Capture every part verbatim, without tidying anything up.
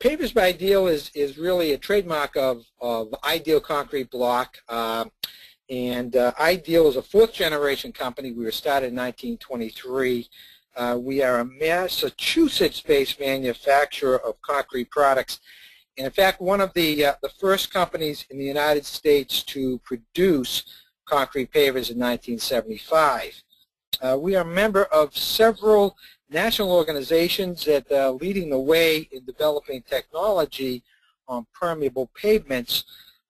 Pavers by Ideal is, is really a trademark of, of Ideal Concrete Block. Uh, and uh, Ideal is a fourth generation company. We were started in nineteen twenty-three. Uh, we are a Massachusetts-based manufacturer of concrete products. And in fact, one of the, uh, the first companies in the United States to produce concrete pavers in nineteen seventy-five. Uh, we are a member of several national organizations that are uh, leading the way in developing technology on permeable pavements.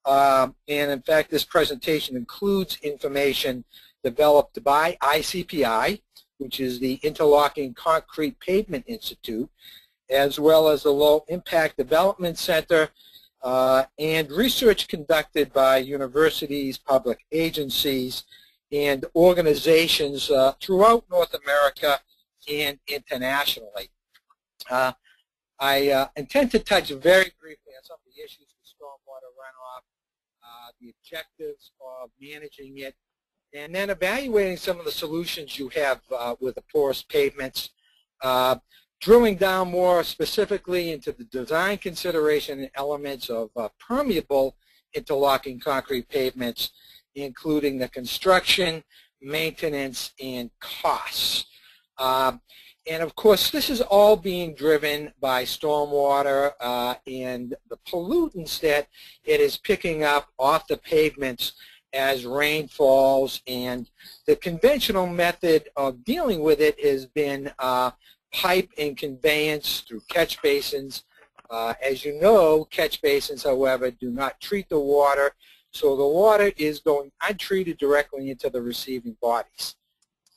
Um, and in fact, this presentation includes information developed by I C P I, which is the Interlocking Concrete Pavement Institute, as well as the Low Impact Development Center, uh, and research conducted by universities, public agencies, and organizations uh, throughout North America and internationally. Uh, I uh, intend to touch very briefly on some of the issues with stormwater runoff, uh, the objectives of managing it, and then evaluating some of the solutions you have uh, with the porous pavements, uh, drilling down more specifically into the design consideration and elements of uh, permeable interlocking concrete pavements, including the construction, maintenance, and costs. Uh, and of course, this is all being driven by stormwater uh, and the pollutants that it is picking up off the pavements as rain falls. And the conventional method of dealing with it has been uh, pipe and conveyance through catch basins. Uh, as you know, catch basins, however, do not treat the water, so the water is going untreated directly into the receiving bodies.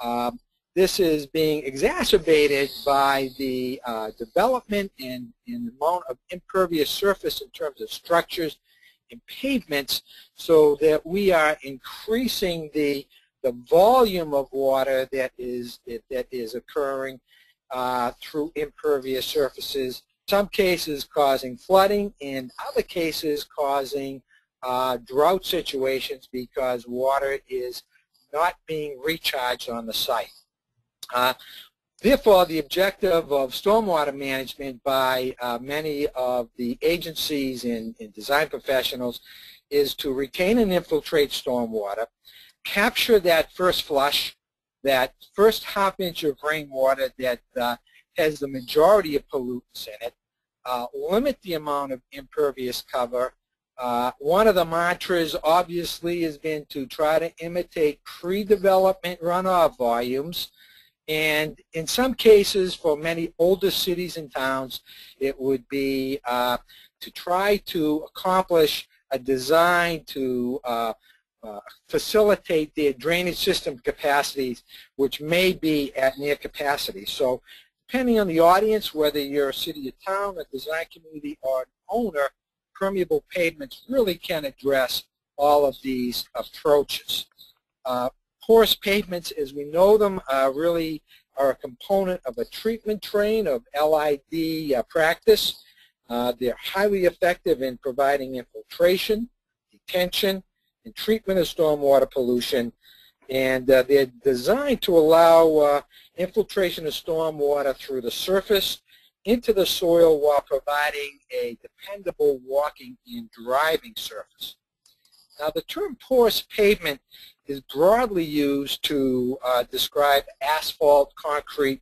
Um, This is being exacerbated by the uh, development and, and the amount of impervious surface in terms of structures and pavements, so that we are increasing the, the volume of water that is, that, that is occurring uh, through impervious surfaces, some cases causing flooding, and other cases causing uh, drought situations because water is not being recharged on the site. Uh, therefore, the objective of stormwater management by uh, many of the agencies and, and design professionals is to retain and infiltrate stormwater, capture that first flush, that first half inch of rainwater that uh, has the majority of pollutants in it, uh, limit the amount of impervious cover. Uh, one of the mantras, obviously, has been to try to imitate pre-development runoff volumes. And in some cases, for many older cities and towns, it would be uh, to try to accomplish a design to uh, uh, facilitate their drainage system capacities, which may be at near capacity. So depending on the audience, whether you're a city or town, a design community, or an owner, permeable pavements really can address all of these approaches. Uh, Porous pavements, as we know them, uh, really are a component of a treatment train of L E E D uh, practice. Uh, they're highly effective in providing infiltration, detention, and treatment of stormwater pollution. And uh, they're designed to allow uh, infiltration of stormwater through the surface into the soil while providing a dependable walking and driving surface. Now, the term porous pavement is broadly used to uh, describe asphalt, concrete,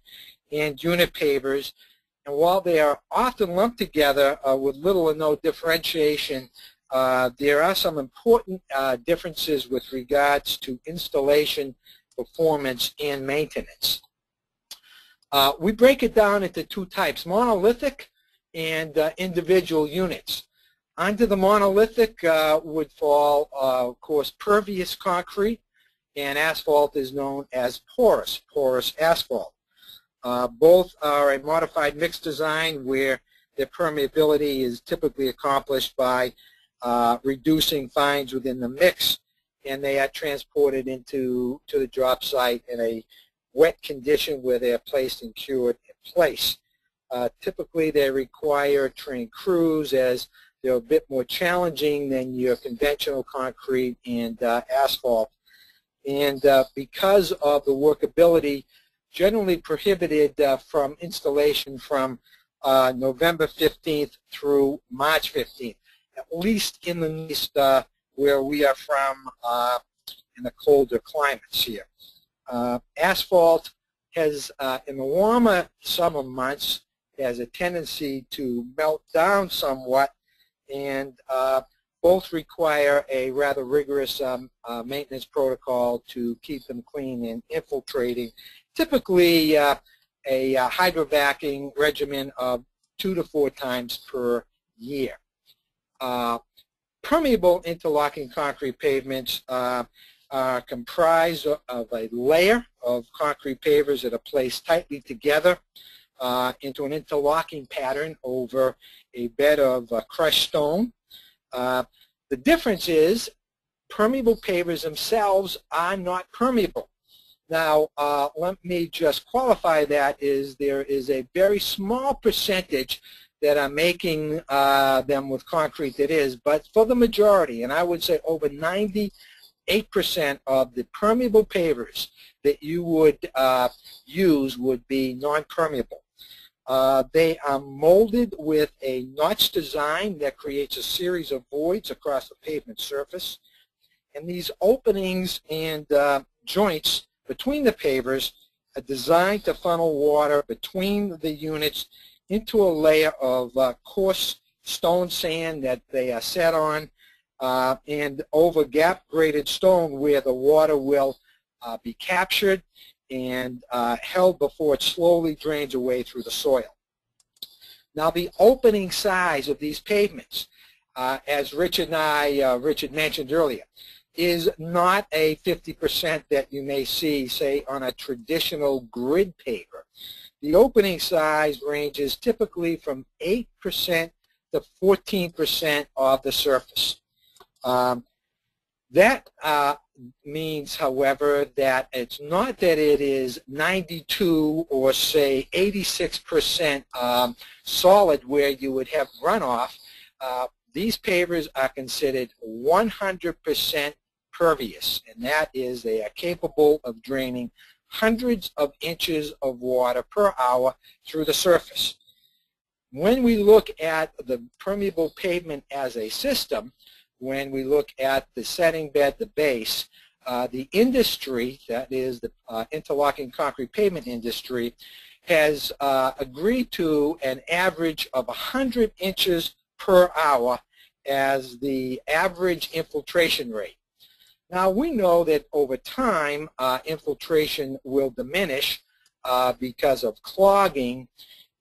and unit pavers. And while they are often lumped together uh, with little or no differentiation, uh, there are some important uh, differences with regards to installation, performance, and maintenance. Uh, we break it down into two types, monolithic and uh, individual units. Under the monolithic uh, would fall, uh, of course, pervious concrete, and asphalt is known as porous, porous asphalt. Uh, both are a modified mixed design where their permeability is typically accomplished by uh, reducing fines within the mix, and they are transported into to the job site in a wet condition where they are placed and cured in place. Uh, typically, they require trained crews, as they're a bit more challenging than your conventional concrete and uh, asphalt. And uh, because of the workability, generally prohibited uh, from installation from uh, November fifteenth through March fifteenth, at least in the east uh, where we are from uh, in the colder climates here. Uh, asphalt has, uh, in the warmer summer months, has a tendency to melt down somewhat, and uh, both require a rather rigorous um, uh, maintenance protocol to keep them clean and infiltrating. Typically, uh, a uh, hydrovacking regimen of two to four times per year. Uh, permeable interlocking concrete pavements uh, are comprised of a layer of concrete pavers that are placed tightly together uh, into an interlocking pattern over a bed of uh, crushed stone. Uh, the difference is permeable pavers themselves are not permeable. Now, uh, let me just qualify that is there is a very small percentage that are making uh, them with concrete that is, but for the majority, and I would say over ninety-eight percent of the permeable pavers that you would uh, use would be non-permeable. Uh, they are molded with a notch design that creates a series of voids across the pavement surface, and these openings and uh, joints between the pavers are designed to funnel water between the units into a layer of uh, coarse stone sand that they are set on, uh, and over gap-graded stone where the water will uh, be captured and uh, held before it slowly drains away through the soil. Now, the opening size of these pavements, uh, as Richard and I, uh, Richard mentioned earlier, is not a fifty percent that you may see, say, on a traditional grid paver. The opening size ranges typically from eight percent to fourteen percent of the surface. Um, that uh, means, however, that it's not that it is ninety-two or, say, eighty-six percent um, solid where you would have runoff. Uh, these pavers are considered one hundred percent pervious, and that is they are capable of draining hundreds of inches of water per hour through the surface. When we look at the permeable pavement as a system, when we look at the setting bed, the base, uh, the industry, that is the uh, interlocking concrete pavement industry, has uh, agreed to an average of one hundred inches per hour as the average infiltration rate. Now, we know that over time, uh, infiltration will diminish uh, because of clogging,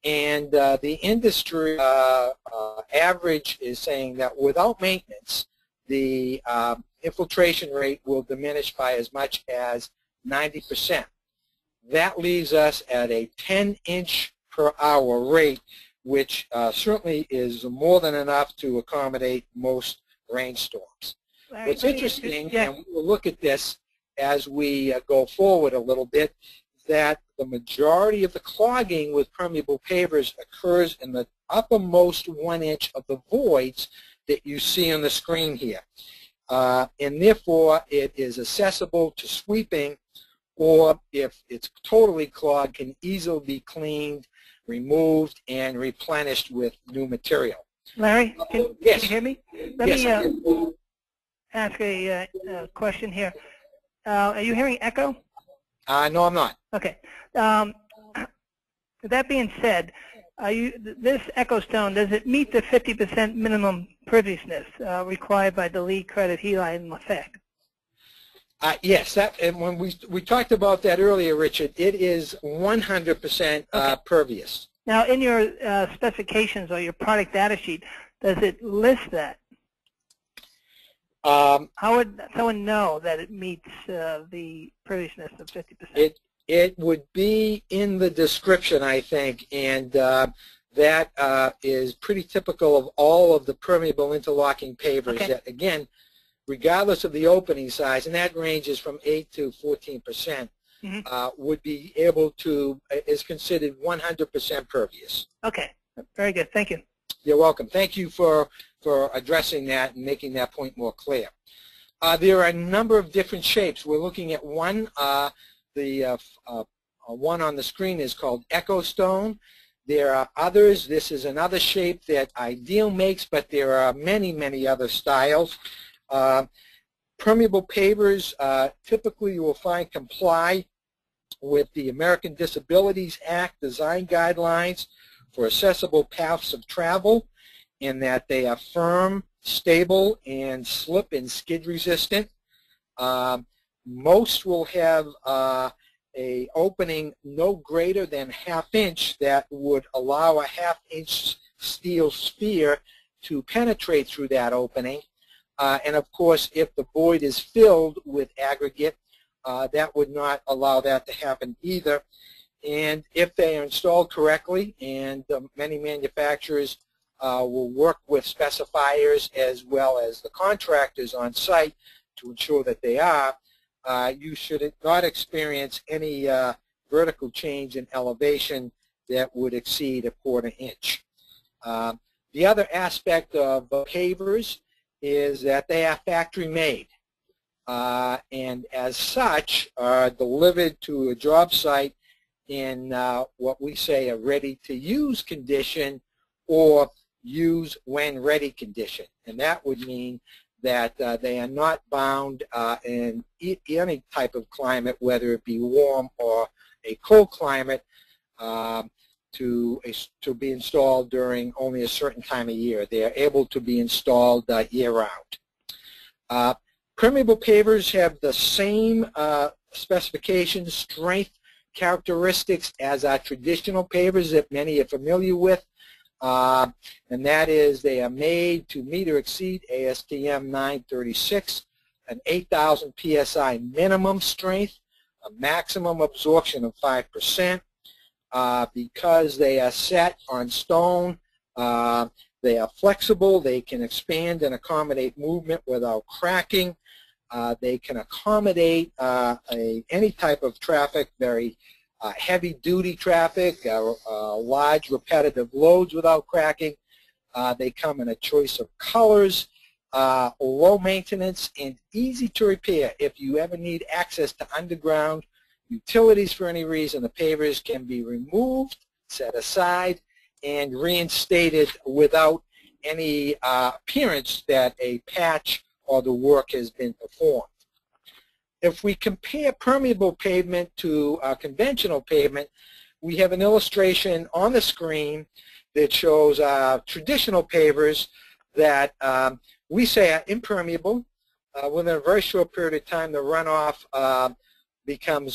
and uh, the industry uh, uh, average is saying that without maintenance, the uh, infiltration rate will diminish by as much as ninety percent. That leaves us at a ten inch per hour rate, which uh, certainly is more than enough to accommodate most rainstorms. Larry, what's interesting, yeah. and we'll look at this as we uh, go forward a little bit, that the majority of the clogging with permeable pavers occurs in the uppermost one inch of the voids that you see on the screen here. Uh, and therefore, it is accessible to sweeping, or if it's totally clogged, can easily be cleaned, removed, and replenished with new material. Larry, can, uh, yes. can you hear me? Let yes, me uh, ask a uh, question here. Uh, are you hearing echo? Uh, no, I'm not. Okay. Um, that being said, are you, this echo stone, does it meet the fifty percent minimum perviousness uh, required by the LEED credit HELI and LEFAC? Uh, yes, that, and when we we talked about that earlier, Richard, it is one hundred percent uh, okay. pervious. Now, in your uh, specifications or your product data sheet, does it list that? Um, How would someone know that it meets uh, the perviousness of fifty percent? It it would be in the description, I think, and uh, that uh, is pretty typical of all of the permeable interlocking pavers. Okay. That again, regardless of the opening size, and that ranges from eight to fourteen percent, mm-hmm. uh, would be able to, is considered one hundred percent pervious. Okay, very good. Thank you. You're welcome. Thank you for, for addressing that and making that point more clear. Uh, there are a number of different shapes. We're looking at one. Uh, the uh, uh, one on the screen is called Echo Stone. There are others. This is another shape that Ideal makes, but there are many, many other styles. Uh, permeable pavers uh, typically you will find comply with the American Disabilities Act design guidelines for accessible paths of travel, in that they are firm, stable, and slip and skid resistant. Um, most will have uh, a opening no greater than half inch that would allow a half inch steel sphere to penetrate through that opening. Uh, and of course, if the void is filled with aggregate, uh, that would not allow that to happen either. And if they are installed correctly, and uh, many manufacturers uh, will work with specifiers as well as the contractors on site to ensure that they are, Uh, you should not experience any uh, vertical change in elevation that would exceed a quarter inch. Uh, the other aspect of uh, pavers is that they are factory made, uh, and as such are delivered to a job site in uh, what we say a ready-to-use condition, or use when ready condition, and that would mean that uh, they are not bound uh, in e any type of climate, whether it be warm or a cold climate, um, to, a, to be installed during only a certain time of year. They are able to be installed uh, year-round. Uh, permeable pavers have the same uh, specifications, strength characteristics as our traditional pavers that many are familiar with. Uh, and that is, they are made to meet or exceed A S T M nine thirty-six, an eight thousand P S I minimum strength, a maximum absorption of five percent. Uh, because they are set on stone, uh, they are flexible, they can expand and accommodate movement without cracking. Uh, they can accommodate uh, a, any type of traffic, very Uh, heavy-duty traffic, uh, uh, large repetitive loads without cracking. Uh, they come in a choice of colors, uh, low maintenance, and easy to repair. If you ever need access to underground utilities for any reason, the pavers can be removed, set aside, and reinstated without any uh, appearance that a patch or the work has been performed. If we compare permeable pavement to uh, conventional pavement, we have an illustration on the screen that shows uh, traditional pavers that um, we say are impermeable. Uh, within a very short period of time, the runoff uh, becomes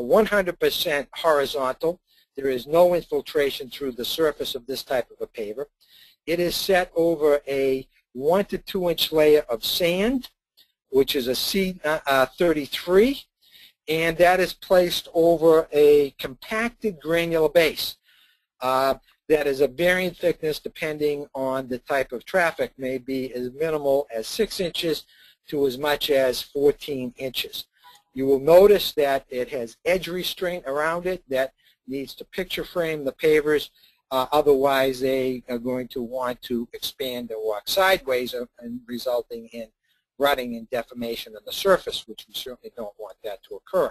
a one hundred percent horizontal. There is no infiltration through the surface of this type of a paver. It is set over a one to two inch layer of sand, which is a C thirty-three, and that is placed over a compacted granular base uh, that is a varying thickness depending on the type of traffic, may be as minimal as six inches to as much as fourteen inches. You will notice that it has edge restraint around it that needs to picture frame the pavers, uh, otherwise they are going to want to expand or walk sideways, and resulting in rutting and deformation of the surface, which we certainly don't want that to occur.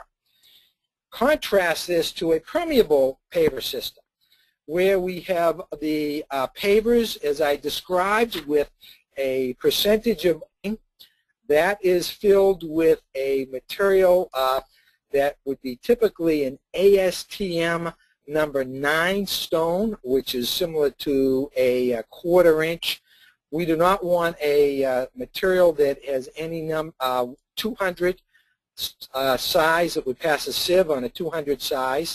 Contrast this to a permeable paver system, where we have the uh, pavers, as I described, with a percentage of that is filled with a material uh, that would be typically an A S T M number nine stone, which is similar to a, a quarter inch. We do not want a uh, material that has any num uh, two hundred uh, size that would pass a sieve on a two hundred size.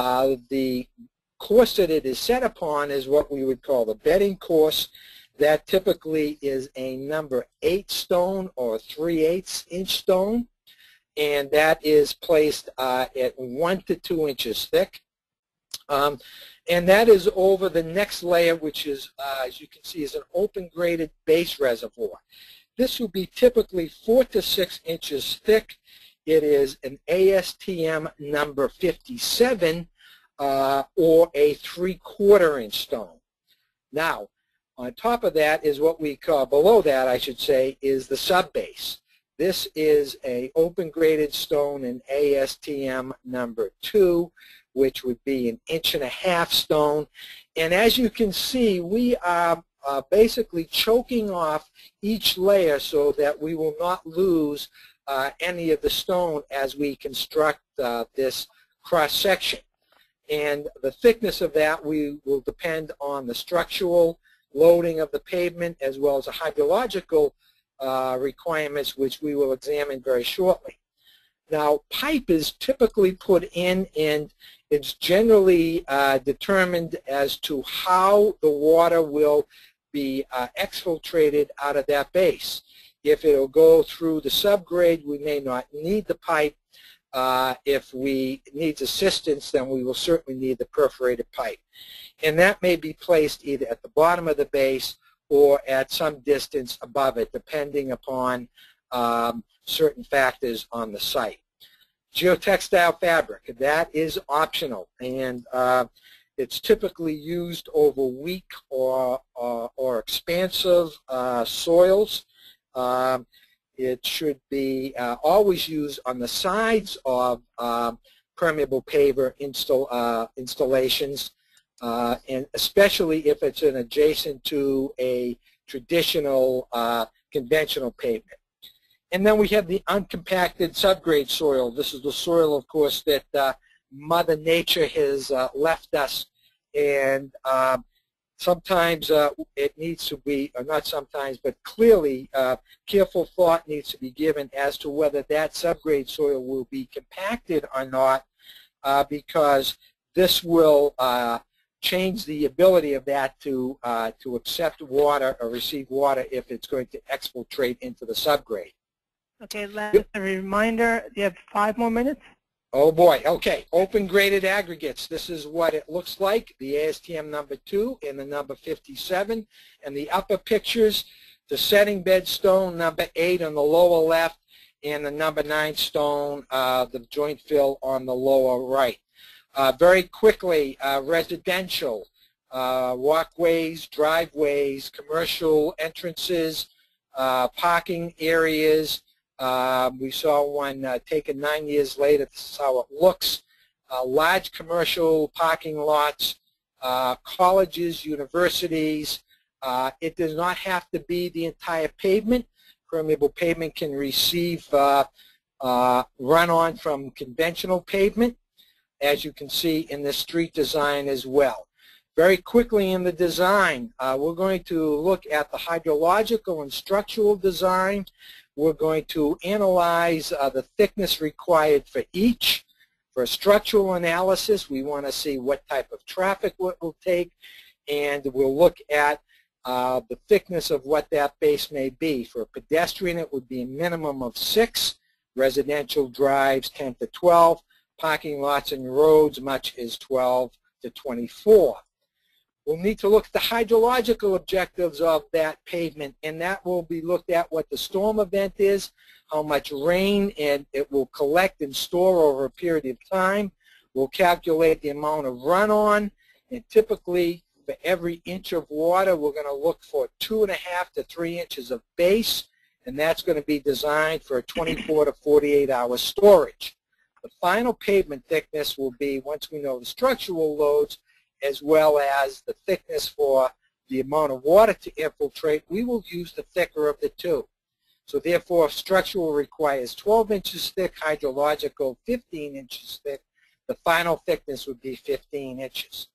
Uh, the course that it is set upon is what we would call the bedding course. That typically is a number eight stone or three-eighths inch stone, and that is placed uh, at one to two inches thick. Um, And that is over the next layer, which is, uh, as you can see, is an open graded base reservoir. This will be typically four to six inches thick. It is an A S T M number fifty-seven, uh, or a three-quarter inch stone. Now, on top of that is what we call, below that, I should say, is the subbase. This is an open graded stone in A S T M number two, which would be an inch and a half stone. And as you can see, we are uh, basically choking off each layer so that we will not lose uh, any of the stone as we construct uh, this cross-section. And the thickness of that we will depend on the structural loading of the pavement as well as the hydrological uh, requirements, which we will examine very shortly. Now, pipe is typically put in, and it's generally uh, determined as to how the water will be uh, exfiltrated out of that base. If it will go through the subgrade, we may not need the pipe. Uh, if we need assistance, then we will certainly need the perforated pipe. And that may be placed either at the bottom of the base or at some distance above it, depending upon um, certain factors on the site. Geotextile fabric, that is optional, and uh, it's typically used over weak or, or, or expansive uh, soils. Um, it should be uh, always used on the sides of uh, permeable paver install, uh, installations, uh, and especially if it's an adjacent to a traditional uh, conventional pavement. And then we have the uncompacted subgrade soil. This is the soil, of course, that uh, Mother Nature has uh, left us. And uh, sometimes uh, it needs to be, or not sometimes, but clearly uh, careful thought needs to be given as to whether that subgrade soil will be compacted or not, uh, because this will uh, change the ability of that to, uh, to accept water or receive water if it's going to exfiltrate into the subgrade. Okay, last yep. a reminder, you have five more minutes. Oh boy, okay. Open graded aggregates. This is what it looks like, the A S T M number two and the number fifty-seven. And the upper pictures, the setting bed stone number eight on the lower left and the number nine stone, uh, the joint fill on the lower right. Uh, very quickly, uh, residential, uh, walkways, driveways, commercial entrances, uh, parking areas. Uh, we saw one uh, taken nine years later. This is how it looks. Uh, large commercial parking lots, uh, colleges, universities. Uh, it does not have to be the entire pavement. Permeable pavement can receive uh, uh, run-on from conventional pavement, as you can see in the street design as well. Very quickly in the design, uh, we're going to look at the hydrological and structural design. We're going to analyze uh, the thickness required for each. For structural analysis, we want to see what type of traffic it will take, and we'll look at uh, the thickness of what that base may be. For a pedestrian, it would be a minimum of six, residential drives ten to twelve, parking lots and roads much is twelve to twenty-four. We'll need to look at the hydrological objectives of that pavement, and that will be looked at what the storm event is, how much rain and it will collect and store over a period of time. We'll calculate the amount of run-on, and typically for every inch of water we're going to look for two and a half to three inches of base, and that's going to be designed for a twenty-four to forty-eight hour storage. The final pavement thickness will be, once we know the structural loads, as well as the thickness for the amount of water to infiltrate, we will use the thicker of the two. So therefore, if structural requires twelve inches thick, hydrological fifteen inches thick, the final thickness would be fifteen inches.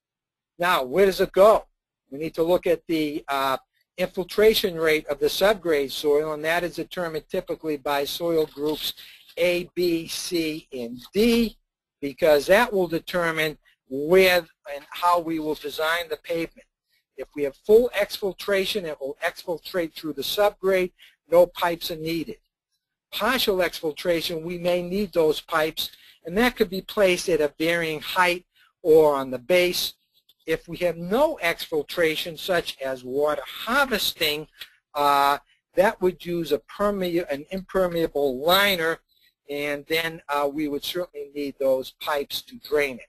Now, where does it go? We need to look at the uh, infiltration rate of the subgrade soil, and that is determined typically by soil groups A, B, C, and D, because that will determine where and how we will design the pavement. If we have full exfiltration, it will exfiltrate through the subgrade. No pipes are needed. Partial exfiltration, we may need those pipes, and that could be placed at a varying height or on the base. If we have no exfiltration, such as water harvesting, uh, that would use a perme- an impermeable liner, and then uh, we would certainly need those pipes to drain it.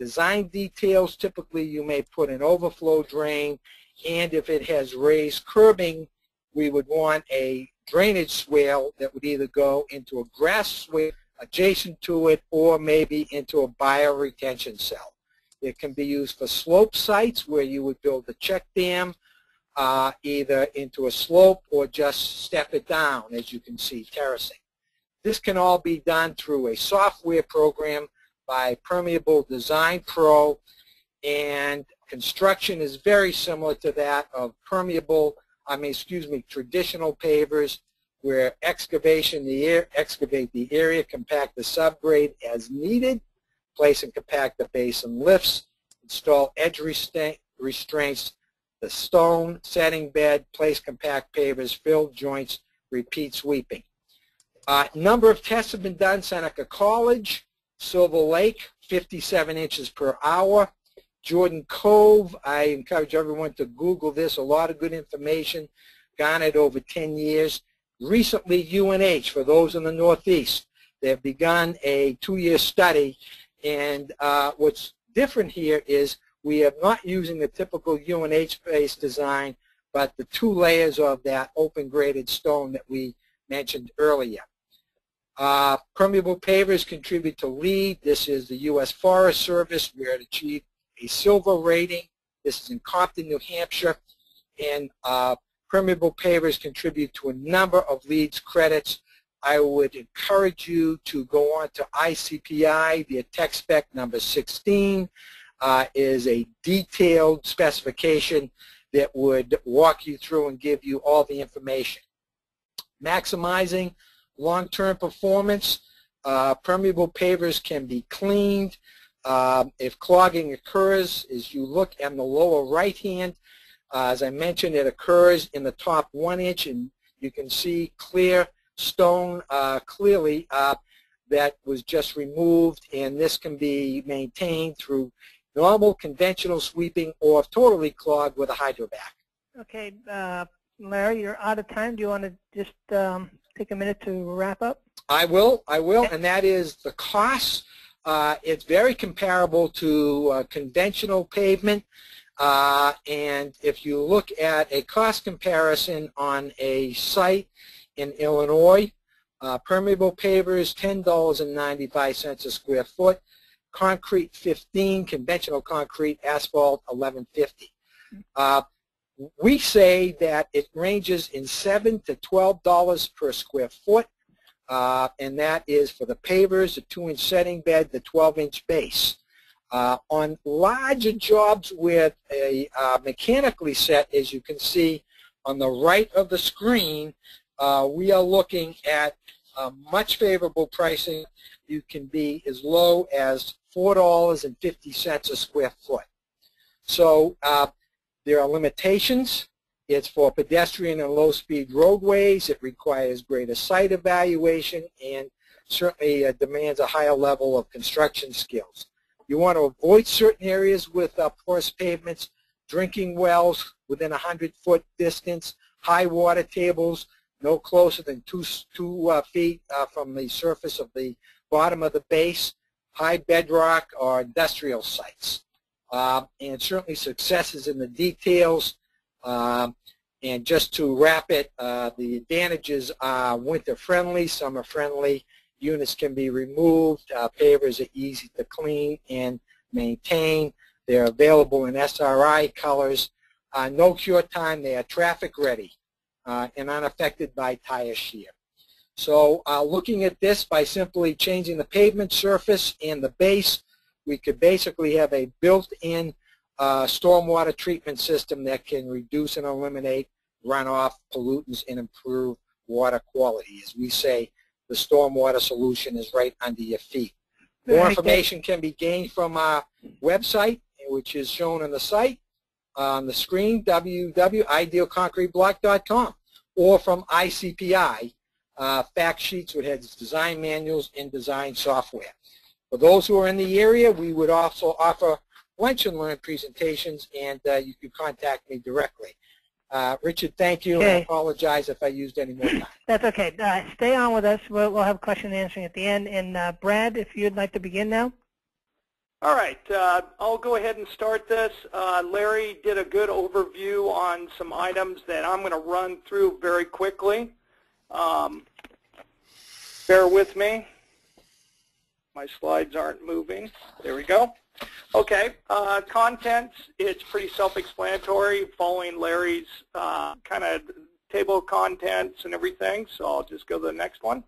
Design details, typically you may put an overflow drain, and if it has raised curbing, we would want a drainage swale that would either go into a grass swale adjacent to it, or maybe into a bioretention cell. It can be used for slope sites where you would build a check dam, uh, either into a slope or just step it down, as you can see, terracing. This can all be done through a software program by Permeable Design Pro, and construction is very similar to that of permeable, I mean, excuse me, traditional pavers, where excavation the air, excavate the area, compact the subgrade as needed, place and compact the base and lifts, install edge restra restraints, the stone setting bed, place compact pavers, fill joints, repeat sweeping. A uh, number of tests have been done. Seneca College, Silver Lake, fifty-seven inches per hour. Jordan Cove, I encourage everyone to Google this, a lot of good information garnered over ten years. Recently, U N H, for those in the Northeast, they've begun a two-year study, and uh, what's different here is we are not using the typical U N H-based design, but the two layers of that open graded stone that we mentioned earlier. Uh, permeable pavers contribute to LEED. This is the U S Forest Service, where it achieved a silver rating. This is in Compton, New Hampshire, and uh, permeable pavers contribute to a number of LEED's credits. I would encourage you to go on to I C P I. Their tech spec number sixteen uh, is a detailed specification that would walk you through and give you all the information. Maximizing long-term performance. Uh, permeable pavers can be cleaned. Uh, if clogging occurs, as you look at the lower right hand, uh, as I mentioned, it occurs in the top one inch, and you can see clear stone uh, clearly uh, that was just removed, and this can be maintained through normal conventional sweeping or totally clogged with a hydrovac. Okay, uh, Larry, you're out of time. Do you want to just um, take a minute to wrap up? I will, I will, and that is the cost. Uh, it's very comparable to uh, conventional pavement, uh, and if you look at a cost comparison on a site in Illinois, uh, permeable pavers ten dollars and ninety-five cents a square foot, concrete fifteen dollars, conventional concrete, asphalt eleven fifty. Uh, we say that it ranges in seven to twelve dollars per square foot. Uh, and that is for the pavers, the two-inch setting bed, the twelve-inch base. Uh, on larger jobs with a uh, mechanically set, as you can see on the right of the screen, uh, we are looking at uh, much favorable pricing. You can be as low as four dollars and fifty cents a square foot. So uh, there are limitations. It's for pedestrian and low-speed roadways. It requires greater site evaluation and certainly uh, demands a higher level of construction skills. You want to avoid certain areas with uh, porous pavements, drinking wells within a hundred-foot distance, high water tables no closer than two, two uh, feet uh, from the surface of the bottom of the base, high bedrock or industrial sites. Uh, and certainly success is in the details. Um, and just to wrap it, uh, the advantages are winter friendly, summer friendly, units can be removed, uh, pavers are easy to clean and maintain, they're available in S R I colors, uh, no cure time, they are traffic ready uh, and unaffected by tire shear. So uh, looking at this by simply changing the pavement surface and the base, we could basically have a built-in Uh, stormwater treatment system that can reduce and eliminate runoff, pollutants, and improve water quality. As we say, the stormwater solution is right under your feet. More information can be gained from our website, which is shown on the site, on the screen, w w w dot ideal concrete block dot com, or from I C P I, uh, fact sheets which has design manuals and design software. For those who are in the area, we would also offer lunch and learn presentations, and uh, you can contact me directly. Uh, Richard, thank you, okay. And I apologize if I used any more time. That's okay. Uh, stay on with us. We'll, we'll have question and answering at the end. And uh, Brad, if you'd like to begin now. All right. Uh, I'll go ahead and start this. Uh, Larry did a good overview on some items that I'm going to run through very quickly. Um, bear with me. My slides aren't moving. There we go. Okay, uh, contents, it's pretty self-explanatory following Larry's uh, kind of table of contents and everything, so I'll just go to the next one.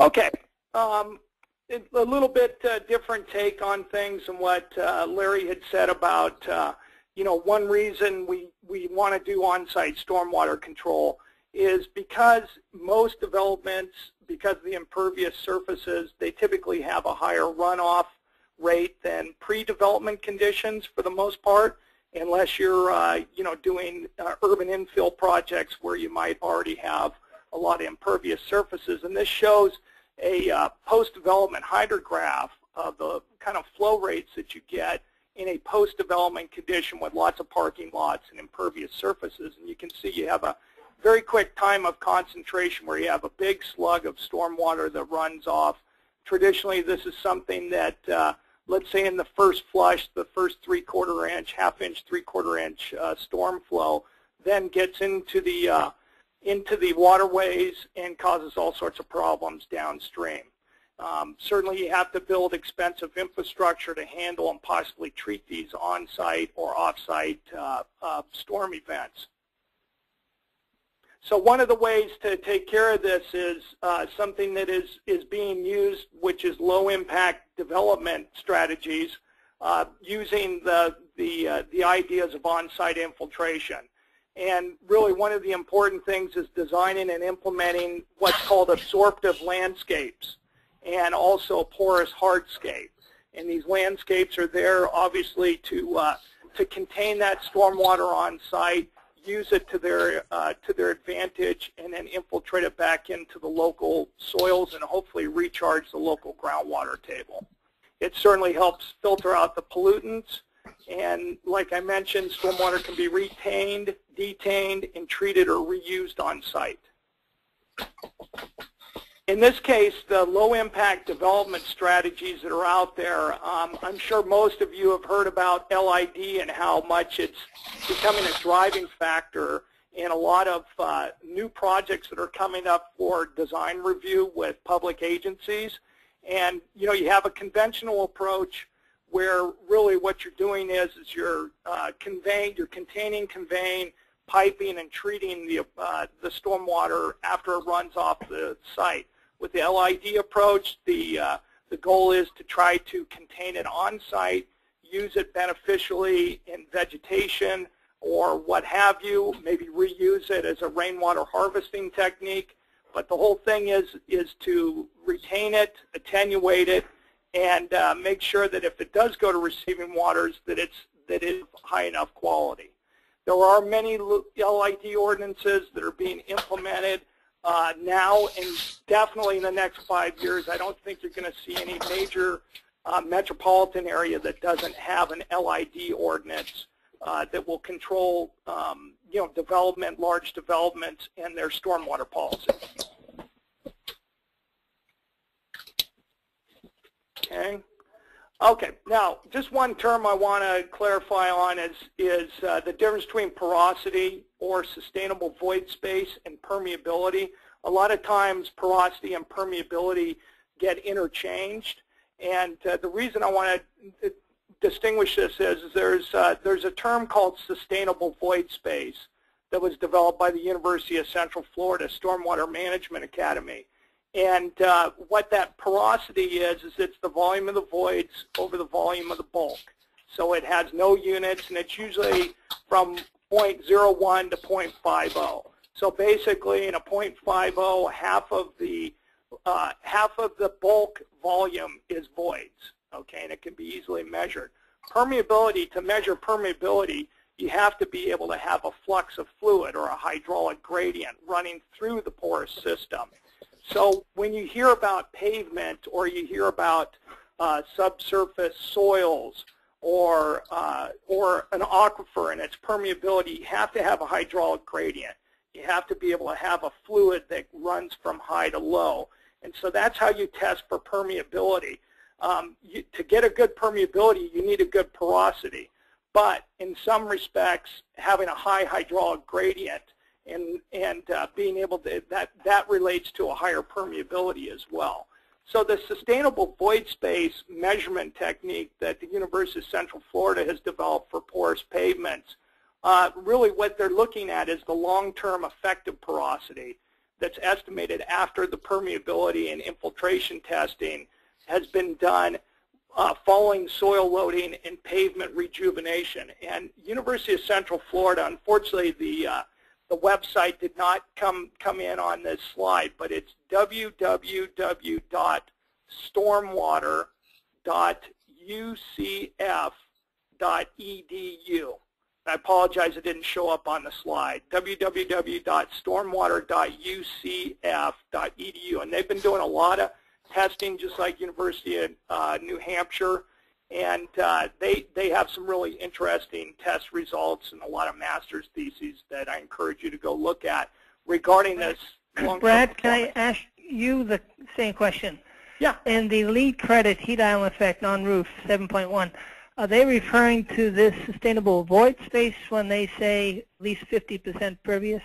Okay, um, it, a little bit uh, different take on things and what uh, Larry had said about, uh, you know, one reason we, we want to do on-site stormwater control is because most developments, because of the impervious surfaces, they typically have a higher runoff rate than pre-development conditions for the most part, unless you're uh, you know, doing uh, urban infill projects where you might already have a lot of impervious surfaces. And this shows a uh, post-development hydrograph of the kind of flow rates that you get in a post-development condition with lots of parking lots and impervious surfaces. And you can see you have a very quick time of concentration where you have a big slug of stormwater that runs off. Traditionally, this is something that, uh, let's say in the first flush, the first three-quarter inch, half-inch, three-quarter inch uh, storm flow, then gets into the, uh, into the waterways and causes all sorts of problems downstream. Um, certainly, you have to build expensive infrastructure to handle and possibly treat these on-site or off-site uh, uh, storm events. So one of the ways to take care of this is uh, something that is, is being used, which is low impact development strategies, uh, using the, the, uh, the ideas of on-site infiltration. And really one of the important things is designing and implementing what's called absorptive landscapes and also porous hardscape. And these landscapes are there obviously to, uh, to contain that stormwater on site, use it to their uh, to their advantage, and then infiltrate it back into the local soils and hopefully recharge the local groundwater table. It certainly helps filter out the pollutants, and like I mentioned, stormwater can be retained, detained, and treated or reused on site. In this case, the low impact development strategies that are out there, um, I'm sure most of you have heard about L E E D and how much it's becoming a driving factor in a lot of uh, new projects that are coming up for design review with public agencies. And you know, you have a conventional approach where really what you're doing is, is you're uh, conveying, you're containing, conveying, piping, and treating the, uh, the stormwater after it runs off the site. With the L E E D approach, the, uh, the goal is to try to contain it on site, use it beneficially in vegetation or what have you, maybe reuse it as a rainwater harvesting technique. But the whole thing is, is to retain it, attenuate it, and uh, make sure that if it does go to receiving waters, that it's, that it's high enough quality. There are many L E E D ordinances that are being implemented Uh, now, and definitely in the next five years, I don't think you're going to see any major uh, metropolitan area that doesn't have an L E E D ordinance uh, that will control, um, you know, development, large developments, and their stormwater policy. Okay. Okay. Now, just one term I want to clarify on is is uh, the difference between porosity, or sustainable void space, and permeability. A lot of times porosity and permeability get interchanged, and uh, the reason I want to distinguish this is, is there's, uh, there's a term called sustainable void space that was developed by the University of Central Florida Stormwater Management Academy. And uh, what that porosity is, is it's the volume of the voids over the volume of the bulk. So it has no units, and it's usually from zero point zero one to zero point five zero. So basically, in a zero point five zero, half of the uh, half of the bulk volume is voids. Okay, and it can be easily measured. Permeability, to measure permeability, you have to be able to have a flux of fluid or a hydraulic gradient running through the porous system. So when you hear about pavement, or you hear about uh, subsurface soils, or uh, or an aquifer and its permeability, you have to have a hydraulic gradient. You have to be able to have a fluid that runs from high to low. And so that's how you test for permeability. Um, you, to get a good permeability, you need a good porosity. But in some respects, having a high hydraulic gradient and, and uh, being able to, that, that relates to a higher permeability as well. So the sustainable void space measurement technique that the University of Central Florida has developed for porous pavements, uh, really what they're looking at is the long-term effective porosity that's estimated after the permeability and infiltration testing has been done uh, following soil loading and pavement rejuvenation. And University of Central Florida, unfortunately, the uh, the website did not come, come in on this slide, but it's w w w dot stormwater dot u c f dot e d u. I apologize, it didn't show up on the slide. w w w dot stormwater dot u c f dot e d u. And they've been doing a lot of testing, just like University of uh, New Hampshire, and uh, they, they have some really interesting test results and a lot of master's theses that I encourage you to go look at regarding this. Brad, can I ask you the same question? Yeah. In the LEED credit heat island effect on roof seven point one, are they referring to this sustainable void space when they say at least fifty percent pervious?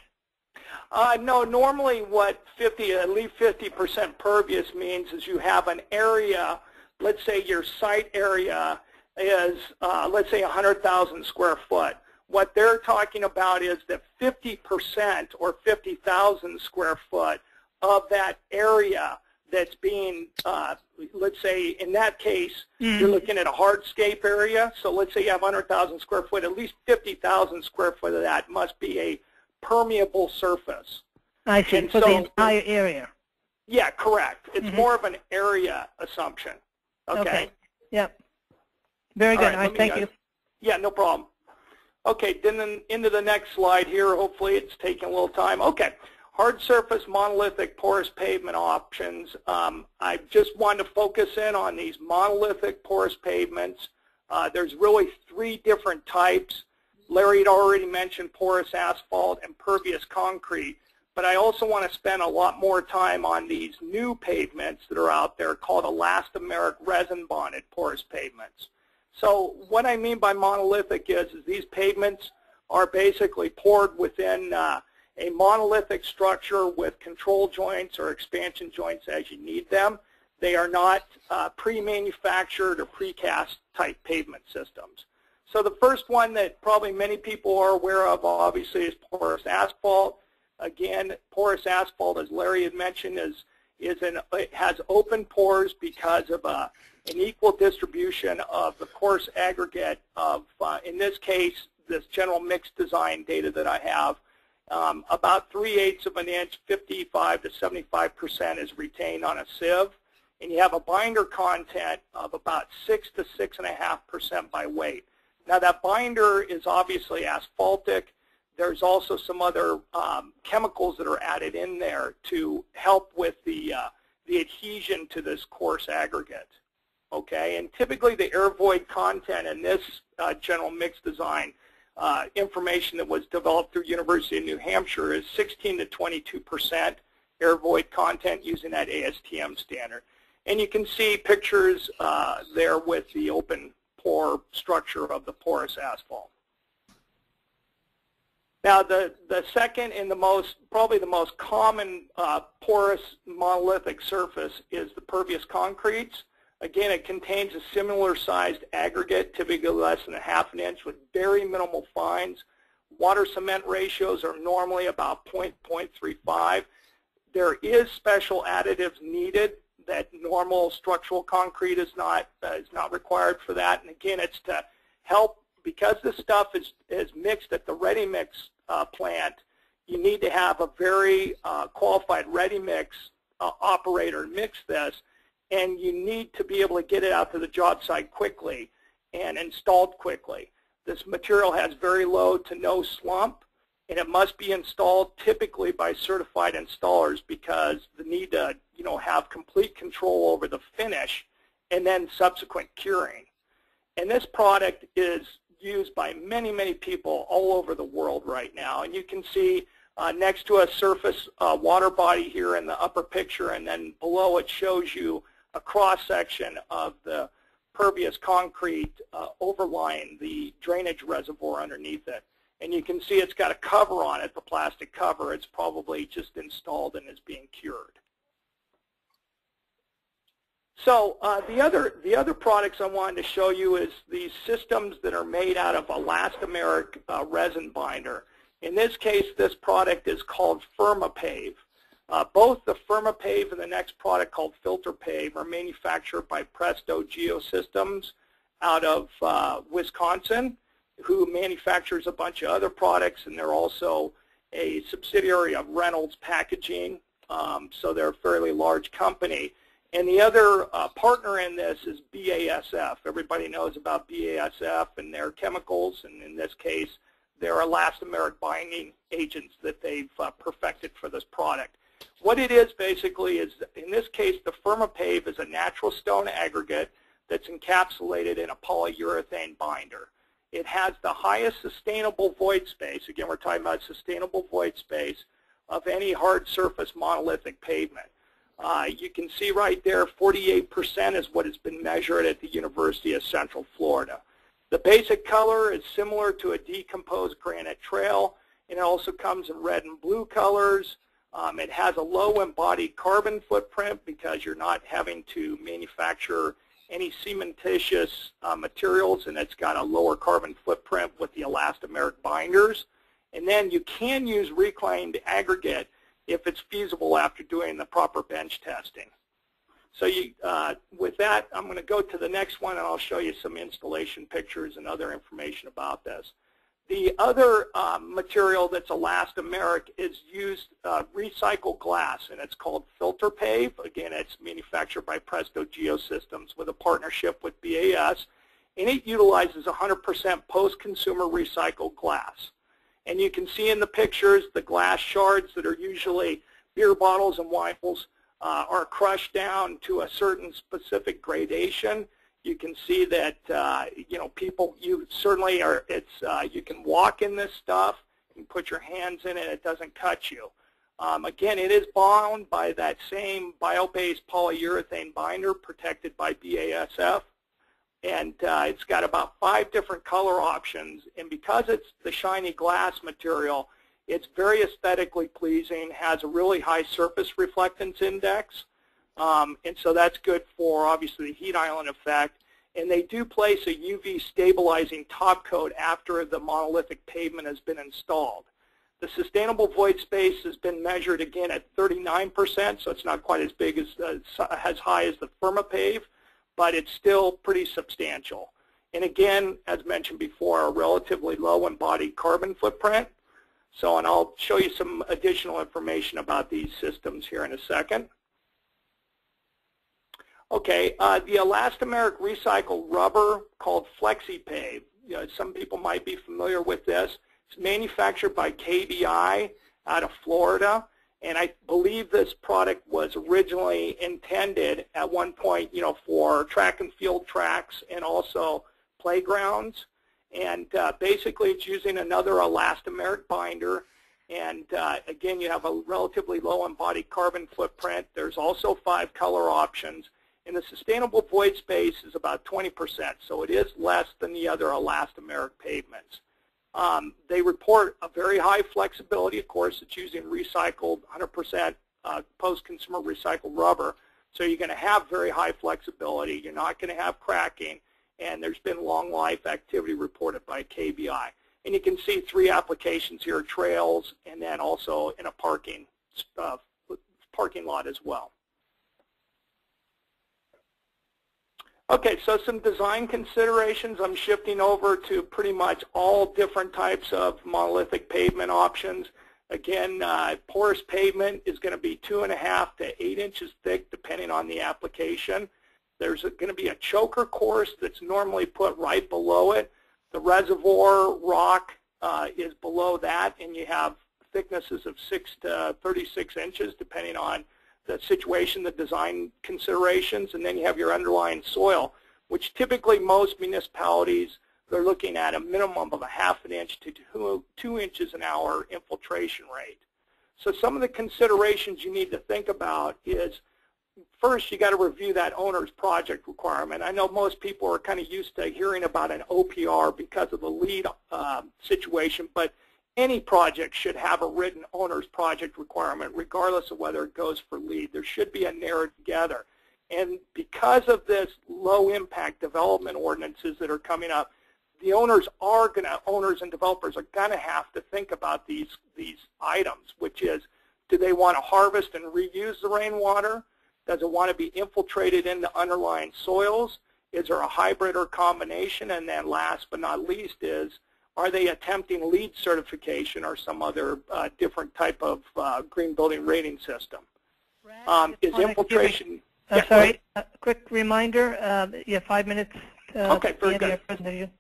Uh, no, normally what fifty, at least fifty percent pervious means is you have an area. Let's say your site area is, uh, let's say, one hundred thousand square foot. What they're talking about is that fifty percent or fifty thousand square foot of that area that's being, uh, let's say, in that case, mm-hmm. you're looking at a hardscape area. So let's say you have one hundred thousand square foot. At least fifty thousand square foot of that must be a permeable surface. I see, for so, the entire area. Yeah, correct. It's mm-hmm. more of an area assumption. Okay. Okay. Yep. Very good. All right. All right, thank you. Yeah, no problem. Okay. Then into the next slide here. Hopefully, it's taking a little time. Okay. Hard surface monolithic porous pavement options. Um, I just wanted to focus in on these monolithic porous pavements. Uh, there's really three different types. Larry had already mentioned porous asphalt and pervious concrete. But I also want to spend a lot more time on these new pavements that are out there called elastomeric resin bonded porous pavements. So what I mean by monolithic is, is these pavements are basically poured within uh, a monolithic structure with control joints or expansion joints as you need them. They are not uh, pre-manufactured or precast type pavement systems. So the first one that probably many people are aware of, obviously, is porous asphalt. Again, porous asphalt, as Larry had mentioned, is, is an, it has open pores because of a, an equal distribution of the coarse aggregate of, uh, in this case, this general mix design data that I have, um, about three-eighths of an inch, fifty-five to seventy-five percent is retained on a sieve, and you have a binder content of about six to six point five percent by weight. Now, that binder is obviously asphaltic. There's also some other um, chemicals that are added in there to help with the, uh, the adhesion to this coarse aggregate, okay? And typically the air void content in this uh, general mix design uh, information that was developed through University of New Hampshire is sixteen to twenty-two percent air void content using that A S T M standard. And you can see pictures uh, there with the open pore structure of the porous asphalt. Now, the, the second and the most, probably the most common uh, porous monolithic surface is the pervious concretes. Again, it contains a similar sized aggregate, typically less than a half an inch, with very minimal fines. Water cement ratios are normally about zero point three five. There is special additives needed that normal structural concrete is not, uh, is not required for that. And again, it's to help. Because this stuff is, is mixed at the ready-mix uh, plant, you need to have a very uh, qualified ready-mix uh, operator mix this, and you need to be able to get it out to the job site quickly and installed quickly. This material has very low to no slump, and it must be installed typically by certified installers because they need to, you know, have complete control over the finish and then subsequent curing. And this product is used by many, many people all over the world right now. And you can see uh, next to a surface uh, water body here in the upper picture, and then below it shows you a cross-section of the pervious concrete uh, overlying the drainage reservoir underneath it. And you can see it's got a cover on it, the plastic cover. It's probably just installed and is being cured. So uh, the other the other products I wanted to show you is these systems that are made out of elastomeric uh, resin binder. In this case, this product is called PermaPave. Uh, both the FirmaPave and the next product called FilterPave are manufactured by Presto Geosystems out of uh, Wisconsin, who manufactures a bunch of other products, and they're also a subsidiary of Reynolds Packaging, um, so they're a fairly large company. And the other uh, partner in this is B A S F. Everybody knows about B A S F and their chemicals, and in this case, their elastomeric binding agents that they've uh, perfected for this product. What it is basically is, in this case, the FirmaPave is a natural stone aggregate that's encapsulated in a polyurethane binder. It has the highest sustainable void space, again we're talking about sustainable void space, of any hard surface monolithic pavement. Uh, you can see right there forty-eight percent is what has been measured at the University of Central Florida. The basic color is similar to a decomposed granite trail, and it also comes in red and blue colors. Um, it has a low embodied carbon footprint because you're not having to manufacture any cementitious uh, materials, and it's got a lower carbon footprint with the elastomeric binders. And then you can use reclaimed aggregate if it's feasible after doing the proper bench testing. So you, uh, with that, I'm going to go to the next one, and I'll show you some installation pictures and other information about this. The other uh, material that's elastomeric is used uh, recycled glass, and it's called FilterPave. Again, it's manufactured by Presto Geosystems with a partnership with B A S, and it utilizes one hundred percent post-consumer recycled glass. And you can see in the pictures the glass shards that are usually beer bottles and waffles uh, are crushed down to a certain specific gradation. You can see that uh, you know people. You certainly are. It's uh, you can walk in this stuff and put your hands in it. It doesn't cut you. Um, again, it is bound by that same bio-based polyurethane binder protected by B A S F, and uh, it's got about five different color options. And because it's the shiny glass material, it's very aesthetically pleasing. Has a really high surface reflectance index. Um, and so that's good for, obviously, the heat island effect. And they do place a U V stabilizing top coat after the monolithic pavement has been installed. The sustainable void space has been measured, again, at thirty-nine percent, so it's not quite as big as, uh, as high as the FirmaPave, but it's still pretty substantial. And again, as mentioned before, a relatively low embodied carbon footprint. So, and I'll show you some additional information about these systems here in a second. Okay, uh, the elastomeric recycled rubber called FlexiPave. You know, some people might be familiar with this. It's manufactured by K B I out of Florida, and I believe this product was originally intended at one point, you know, for track and field tracks and also playgrounds. And uh, basically, it's using another elastomeric binder. And uh, again, you have a relatively low embodied carbon footprint. There's also five color options. And the sustainable void space is about twenty percent, so it is less than the other elastomeric pavements. Um, they report a very high flexibility. Of course, it's using recycled one hundred percent uh, post-consumer recycled rubber, so you're going to have very high flexibility. You're not going to have cracking, and there's been long life activity reported by K B I. And you can see three applications here, trails, and then also in a parking, uh, parking lot as well. Okay, so some design considerations. I'm shifting over to pretty much all different types of monolithic pavement options. Again, uh, porous pavement is going to be two and a half to eight inches thick depending on the application. There's going to be a choker course that's normally put right below it. The reservoir rock uh, is below that, and you have thicknesses of six to thirty-six inches depending on the situation, the design considerations, and then you have your underlying soil, which typically most municipalities, they're looking at a minimum of a half an inch to two, two inches an hour infiltration rate. So some of the considerations you need to think about is, first, you got to review that owner's project requirement. I know most people are kind of used to hearing about an O P R because of the LEED uh, situation, but any project should have a written owner's project requirement, regardless of whether it goes for LEED. There should be a narrative together. And because of this low impact development ordinances that are coming up, the owners are going to, owners and developers are going to have to think about these, these items, which is, do they want to harvest and reuse the rainwater? Does it want to be infiltrated into underlying soils? Is there a hybrid or combination? And then last but not least is, are they attempting LEED certification or some other uh, different type of uh, green building rating system? Brad, um, is infiltration... I'm yeah, sorry, a quick reminder, uh, you have five minutes uh, okay, very good. Presentation.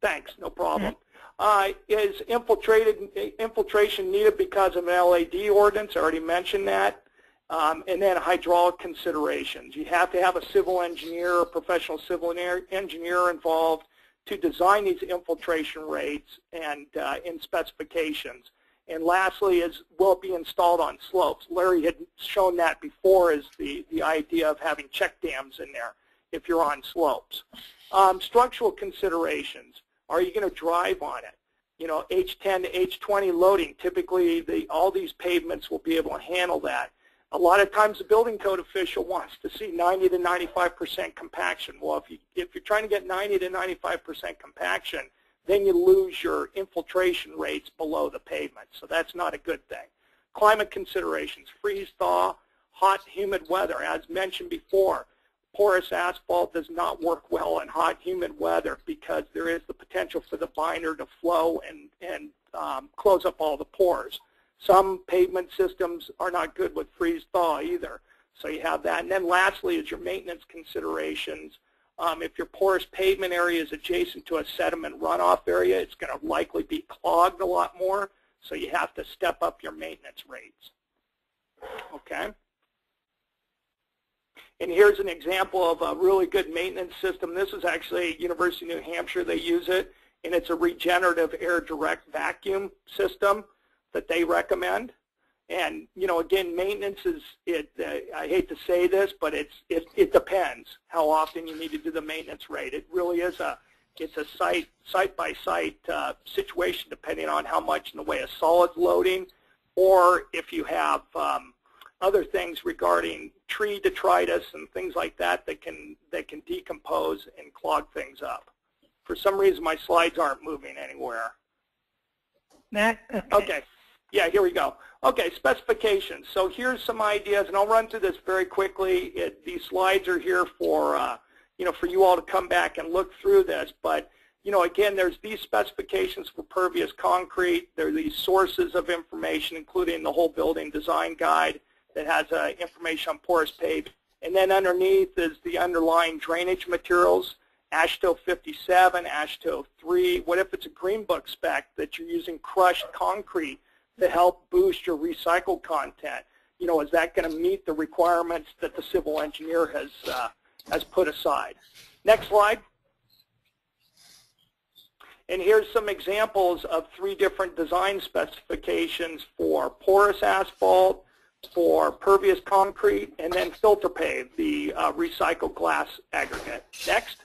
Thanks, no problem. Uh, is infiltrated, infiltration needed because of an L A D ordinance? I already mentioned that. Um, and then hydraulic considerations. You have to have a civil engineer, a professional civil engineer involved to design these infiltration rates and uh, in specifications. And lastly is, will it be installed on slopes? Larry had shown that before, is the, the idea of having check dams in there if you're on slopes. Um, structural considerations. Are you going to drive on it? You know, H ten to H twenty loading, typically the, all these pavements will be able to handle that. A lot of times the building code official wants to see ninety to ninety-five percent compaction. Well, if, you, if you're trying to get ninety to ninety-five percent compaction, then you lose your infiltration rates below the pavement. So that's not a good thing. Climate considerations, freeze-thaw, hot, humid weather. As mentioned before, porous asphalt does not work well in hot, humid weather because there is the potential for the binder to flow and, and um, close up all the pores. Some pavement systems are not good with freeze-thaw either. So you have that. And then lastly is your maintenance considerations. Um, if your porous pavement area is adjacent to a sediment runoff area, it's going to likely be clogged a lot more. So you have to step up your maintenance rates. Okay. And here's an example of a really good maintenance system. This is actually University of New Hampshire. They use it, and it's a regenerative air direct vacuum system that they recommend. And you know, again, maintenance is it. Uh, I hate to say this, but it's it. It depends how often you need to do the maintenance rate. It really is a it's a site site by site uh, situation, depending on how much in the way of solid loading, or if you have um, other things regarding tree detritus and things like that that can that can decompose and clog things up. For some reason, my slides aren't moving anywhere. Matt. Okay. okay. Yeah, here we go. Okay, specifications. So here's some ideas, and I'll run through this very quickly. It, these slides are here for, uh, you know, for you all to come back and look through this. But, you know, again, there's these specifications for pervious concrete. There are these sources of information, including the whole building design guide that has uh, information on porous pave. And then underneath is the underlying drainage materials. AASHTO fifty-seven, AASHTO three. What if it's a green book spec that you're using crushed concrete to help boost your recycled content? You know, is that going to meet the requirements that the civil engineer has uh, has put aside? Next slide. And here's some examples of three different design specifications for porous asphalt, for pervious concrete, and then FilterPave, the uh, recycled glass aggregate. Next.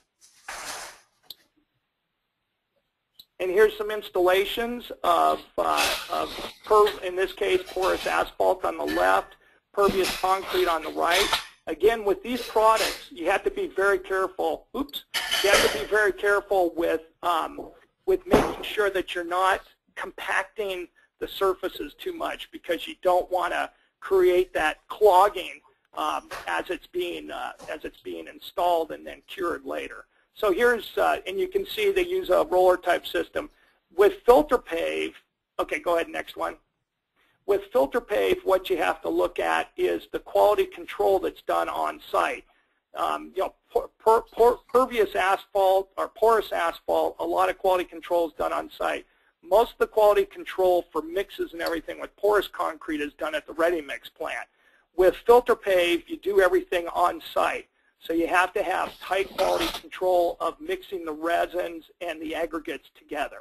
And here's some installations of, uh, of per, in this case, porous asphalt on the left, pervious concrete on the right. Again, with these products, you have to be very careful. Oops, you have to be very careful with um, with making sure that you're not compacting the surfaces too much, because you don't want to create that clogging um, as it's being uh, as it's being installed and then cured later. So here's, uh, and you can see they use a roller type system. With FilterPave, okay, go ahead, next one. With FilterPave, what you have to look at is the quality control that's done on site. Um, you know, per, per, per, pervious asphalt or porous asphalt, a lot of quality control is done on site. Most of the quality control for mixes and everything with porous concrete is done at the ready mix plant. With FilterPave, you do everything on site. So you have to have tight quality control of mixing the resins and the aggregates together.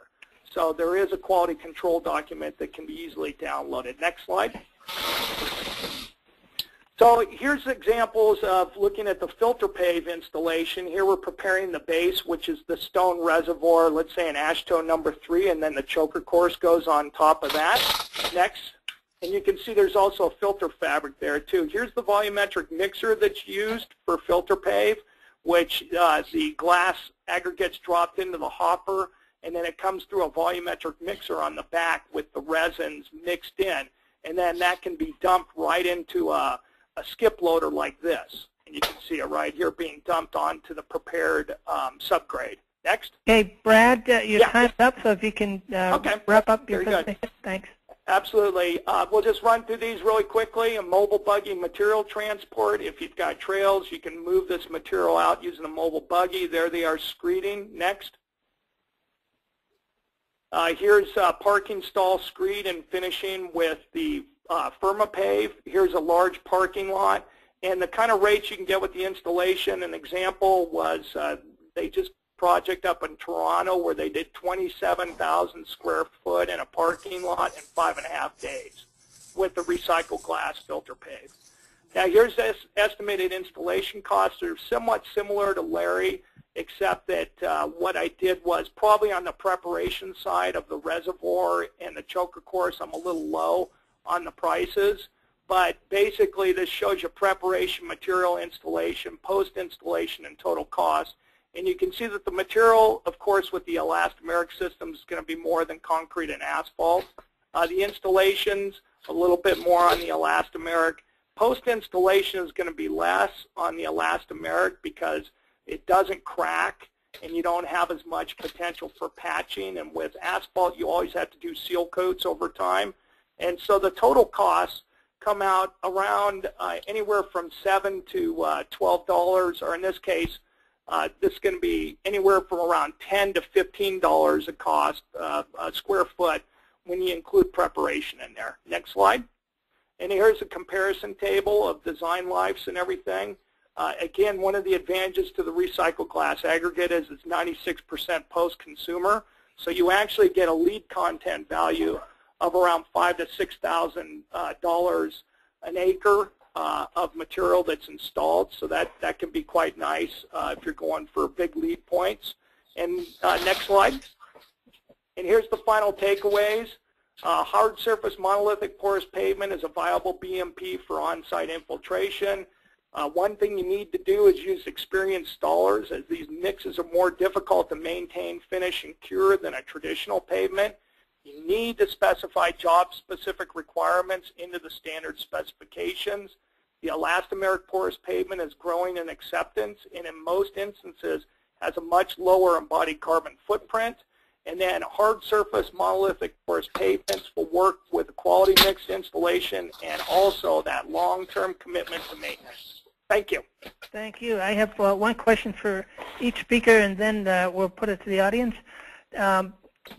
So there is a quality control document that can be easily downloaded. Next slide. So here's examples of looking at the FilterPave installation. Here we're preparing the base, which is the stone reservoir, let's say an AASHTO number three, and then the choker course goes on top of that. Next. And you can see there's also a filter fabric there too. Here's the volumetric mixer that's used for FilterPave, which uh, the glass aggregates dropped into the hopper, and then it comes through a volumetric mixer on the back with the resins mixed in. And then that can be dumped right into a, a skip loader like this. And you can see it right here being dumped onto the prepared um, subgrade. Next. Okay, Brad, uh, your yeah. time's up, so if you can uh, okay. wrap up your presentation. Thanks. Absolutely. Uh, we'll just run through these really quickly. A mobile buggy material transport. If you've got trails, you can move this material out using a mobile buggy. There they are screeding. Next. Uh, here's uh, parking stall screed and finishing with the uh, PermaPave. Here's a large parking lot. And the kind of rates you can get with the installation, an example was uh, they just project up in Toronto where they did twenty-seven thousand square foot in a parking lot in five and a half days with the recycled glass filter pave. Now here's this estimated installation costs. They're somewhat similar to Larry, except that uh, what I did was probably on the preparation side of the reservoir and the choker course, I'm a little low on the prices. But basically this shows you preparation, material installation, post-installation, and total cost. And you can see that the material, of course, with the elastomeric system is going to be more than concrete and asphalt. Uh, the installations, a little bit more on the elastomeric. Post-installation is going to be less on the elastomeric because it doesn't crack and you don't have as much potential for patching. And with asphalt, you always have to do seal coats over time. And so the total costs come out around uh, anywhere from seven dollars to uh, twelve dollars, or in this case, Uh, this is going to be anywhere from around ten dollars to fifteen dollars a cost uh, a square foot when you include preparation in there. Next slide. And here's a comparison table of design lives and everything. Uh, again, one of the advantages to the recycled glass aggregate is it's ninety-six percent post-consumer. So you actually get a LEED content value of around five thousand to six thousand dollars uh, an acre. Uh, of material that's installed, so that that can be quite nice uh, if you're going for big lead points. And uh, next slide. And here's the final takeaways. Uh, hard surface monolithic porous pavement is a viable B M P for on-site infiltration. Uh, one thing you need to do is use experienced installers, as these mixes are more difficult to maintain, finish, and cure than a traditional pavement. You need to specify job-specific requirements into the standard specifications. The elastomeric porous pavement is growing in acceptance and in most instances has a much lower embodied carbon footprint. And then hard surface monolithic porous pavements will work with a quality mixed installation and also that long-term commitment to maintenance. Thank you. Thank you. I have uh, one question for each speaker and then uh, we'll put it to the audience. Um,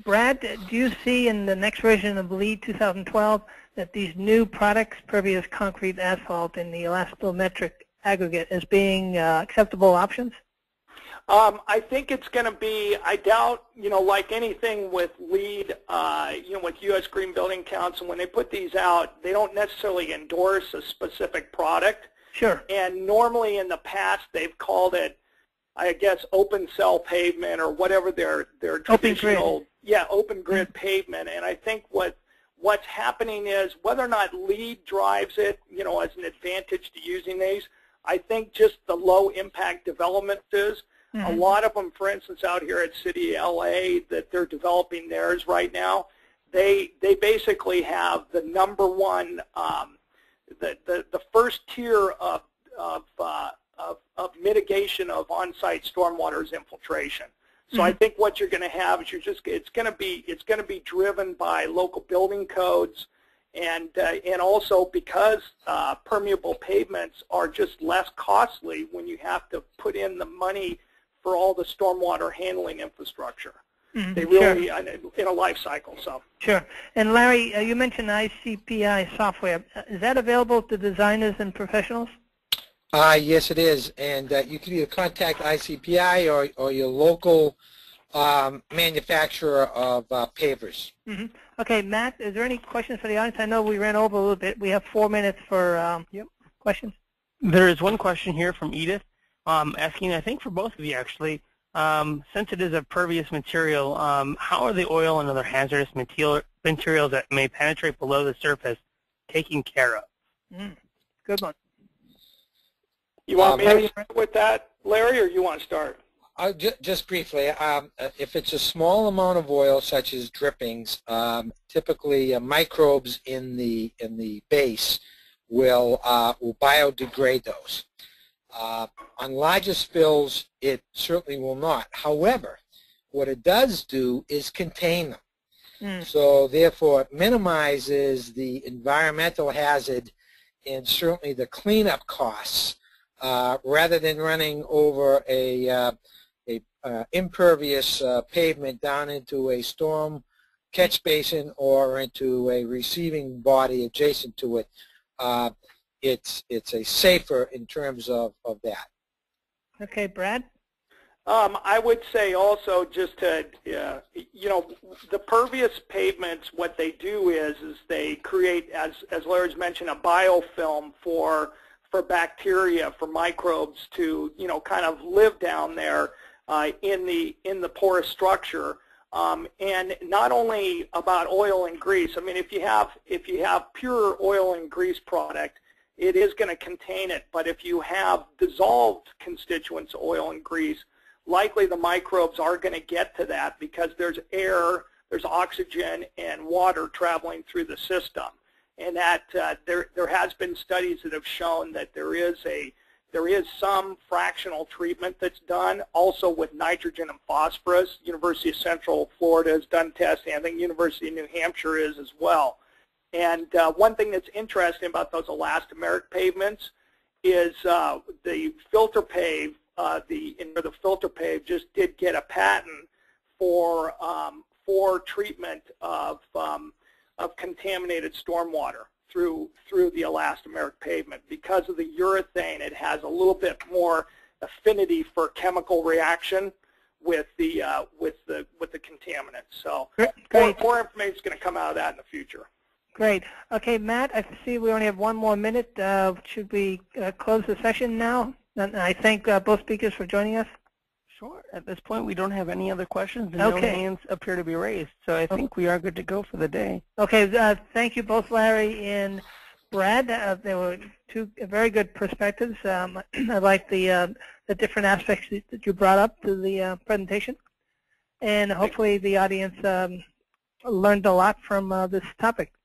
Brad, do you see in the next version of LEED two thousand twelve that these new products, pervious concrete, asphalt, and the elastometric aggregate as being uh, acceptable options? Um, I think it's going to be, I doubt, you know, like anything with LEED, uh, you know, with U S Green Building Council, when they put these out, they don't necessarily endorse a specific product. Sure. And normally in the past, they've called it, I guess, open cell pavement or whatever their, their traditional, yeah, open grid pavement. And I think what what's happening is whether or not LEED drives it, you know, as an advantage to using these, I think just the low impact development is. Mm-hmm. A lot of them, for instance, out here at City L A that they're developing theirs right now, they they basically have the number one, um, the, the, the first tier of, of uh, Of, of mitigation of on-site stormwater's infiltration. So mm-hmm. I think what you're going to have is you're just it's going to be it's going to be driven by local building codes, and uh, and also because uh, permeable pavements are just less costly when you have to put in the money for all the stormwater handling infrastructure. Mm-hmm. They really sure. uh, in a life cycle. So sure. And Larry, uh, you mentioned I C P I software. Is that available to designers and professionals? Uh, yes, it is, and uh, you can either contact I C P I or, or your local um, manufacturer of uh, pavers. Mm-hmm. Okay, Matt, is there any questions for the audience? I know we ran over a little bit. We have four minutes for um, yep. questions. There is one question here from Edith, um, asking, I think for both of you actually, um, since it is a pervious material, um, how are the oil and other hazardous material, materials that may penetrate below the surface taken care of. Mm. Good one. You want um, me to start with that, Larry, or you want to start? Uh, just, just briefly, um, if it's a small amount of oil, such as drippings, um, typically uh, microbes in the in the base will uh, will biodegrade those. Uh, on larger spills, it certainly will not. However, what it does do is contain them. Mm. So therefore, it minimizes the environmental hazard and certainly the cleanup costs, uh, rather than running over a uh, a uh, impervious uh, pavement down into a storm catch basin or into a receiving body adjacent to it. Uh, it's it's a safer in terms of, of that. Okay, Brad? Um, I would say also just to, uh, you know, the pervious pavements, what they do is is they create, as, as Larry's mentioned, a biofilm for for bacteria, for microbes to, you know, kind of live down there uh, in the in the porous structure. Um, and not only about oil and grease. I mean, if you have if you have pure oil and grease product, it is going to contain it. But if you have dissolved constituents, oil and grease, likely the microbes are going to get to that because there's air, there's oxygen, and water traveling through the system. And that uh, there there has been studies that have shown that there is a There is some fractional treatment that's done, also with nitrogen and phosphorus. University of Central Florida has done tests, and I think University of New Hampshire is as well. And uh, one thing that's interesting about those elastomeric pavements is uh, the FilterPave, uh, the, the FilterPave just did get a patent for, um, for treatment of, um, of contaminated stormwater through through the elastomeric pavement. Because of the urethane, it has a little bit more affinity for chemical reaction with the uh, with the with the contaminants. So more, more information is going to come out of that in the future. Great. Okay, Matt, I see we only have one more minute. Uh, should we uh, close the session now? And I thank uh, both speakers for joining us. Sure. At this point, we don't have any other questions, and okay. No hands appear to be raised. So I think we are good to go for the day. Okay. Uh, thank you both, Larry and Brad. Uh, there were two very good perspectives. Um, I like the uh, the different aspects that you brought up to the uh, presentation, and hopefully the audience um, learned a lot from uh, this topic.